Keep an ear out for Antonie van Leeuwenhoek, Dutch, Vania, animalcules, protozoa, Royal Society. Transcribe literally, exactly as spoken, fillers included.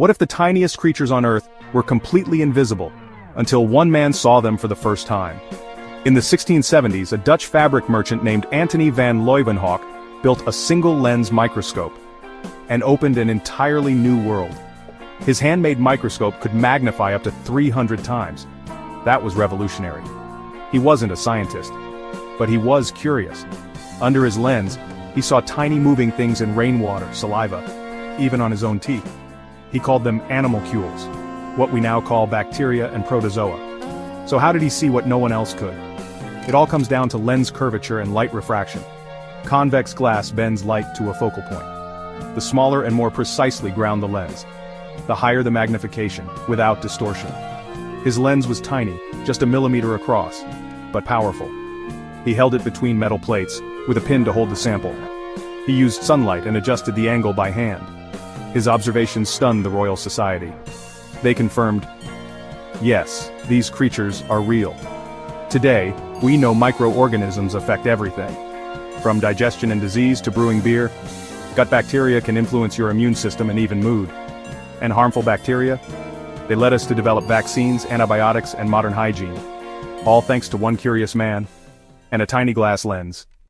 What if the tiniest creatures on Earth were completely invisible, until one man saw them for the first time? In the sixteen seventies, a Dutch fabric merchant named Antonie van Leeuwenhoek built a single-lens microscope and opened an entirely new world. His handmade microscope could magnify up to three hundred times. That was revolutionary. He wasn't a scientist, but he was curious. Under his lens, he saw tiny moving things in rainwater, saliva, even on his own teeth. He called them animalcules, what we now call bacteria and protozoa. So how did he see what no one else could? It all comes down to lens curvature and light refraction. Convex glass bends light to a focal point. The smaller and more precisely ground the lens, the higher the magnification, without distortion. His lens was tiny, just a millimeter across, but powerful. He held it between metal plates, with a pin to hold the sample. He used sunlight and adjusted the angle by hand. His observations stunned the Royal Society. They confirmed, yes, these creatures are real. Today, we know microorganisms affect everything. From digestion and disease to brewing beer, gut bacteria can influence your immune system and even mood. And harmful bacteria? They led us to develop vaccines, antibiotics, and modern hygiene. All thanks to one curious man and a tiny glass lens.